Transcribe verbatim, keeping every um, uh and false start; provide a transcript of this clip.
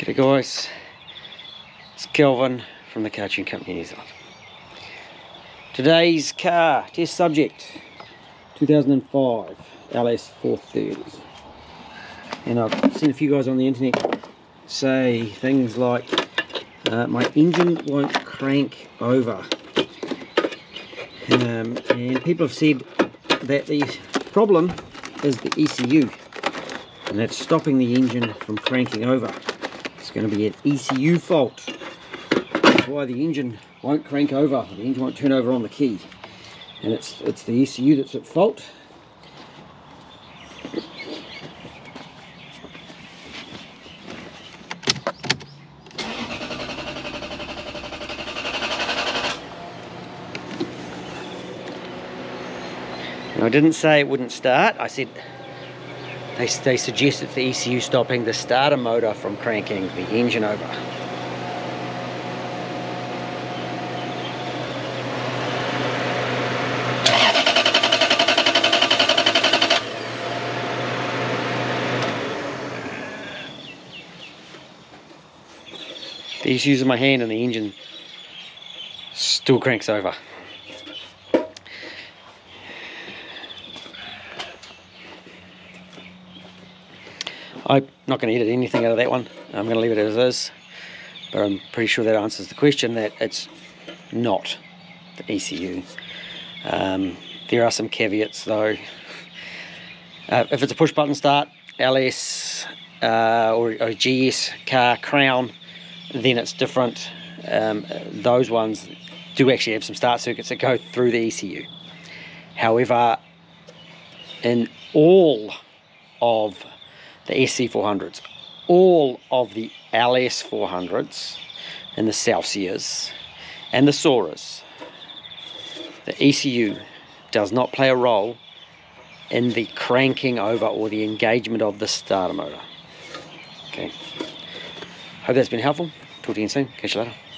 G'day guys, it's Kelvin from The Cartune Company, New Zealand. Today's car, test subject, two thousand five L S four thirty. And I've seen a few guys on the internet say things like, uh, my engine won't crank over. Um, and people have said that the problem is the E C U, and that's stopping the engine from cranking over. It's going to be an E C U fault. That's why the engine won't crank over, the engine won't turn over on the key, and it's it's the E C U that's at fault. And I didn't say it wouldn't start. I said They, they suggest it's the E C U stopping the starter motor from cranking the engine over. The E C U's in my hand and the engine still cranks over. I'm not going to edit anything out of that one. I'm going to leave it as is, but I'm pretty sure that answers the question, that it's not the E C U. Um, there are some caveats though. Uh, if it's a push button start, L S uh, or, or G S car crown, then it's different. Um, those ones do actually have some start circuits that go through the E C U. However, in all of the S C four hundreds, all of the L S four hundreds and the Celsiors and the Soarers, the E C U does not play a role in the cranking over or the engagement of the starter motor. Okay, hope that's been helpful. Talk to you soon. Catch you later.